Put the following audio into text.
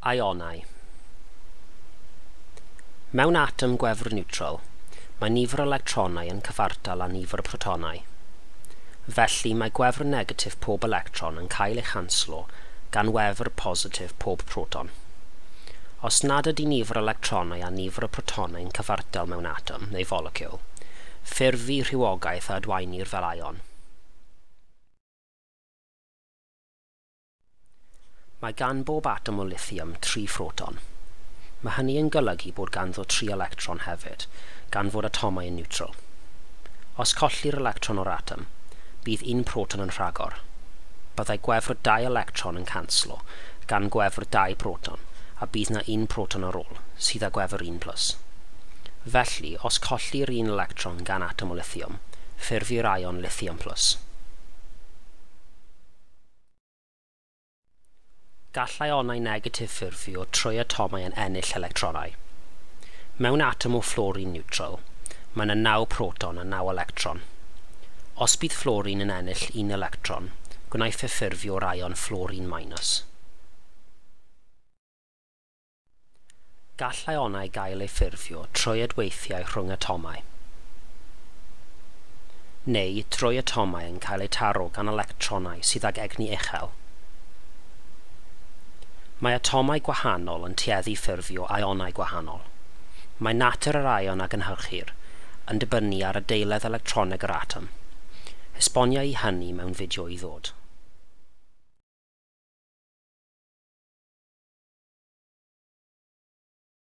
ionau. Mewn atom gwefr niwtral, mae nifer o electronau yn cyfartal â nifer o protonau. Felly mae gwefr negatif pob electron yn cael ei chanslo gan wefr positif pob proton. Os nad ydy nifer o electronau a nifer o protonau yn cyfartal mewn atom neu foleciwl, ffurfi rhywogaeth a adwaenir fel ion. Mae gan bob atom o lithium 3 proton. Mae hynny yn golygu bod ganddo 3 electron hefyd, gan fod atomau yn niwtral. Os colli'r electron o'r atom, bydd un proton yn rhagor. Byddai gwefr 2 electron yn canslo, gan gwefr 2 proton, a bydd na un proton ar ôl, sydd â gwefr 1+. Felly, os colli'r un electron gan atom o lithium, ffurfi'r ion lithium+. Gall ionau negatif ffurfi o trwy atomau yn ennill electronau. Mewn atom o fluorine niwtral, mae yna 9 proton a 9 electron. Os bydd fluorine yn ennill 1 electron, gwnaeth ffurfi o'r ion fluorine-. Gall ionau gael eu ffurfio trwy adweithiau rhwng atomau, neu trwy atomau yn cael eu taro gan electronau sydd ag egni uchel. Mae atomau gwahanol yn tueddu i ffurfio ionau gwahanol. Mae natur yr ion a gynhyrchir yn dibynnu ar adeiledd electroneg yr atom. Esboniai hynny mewn fideo i ddod.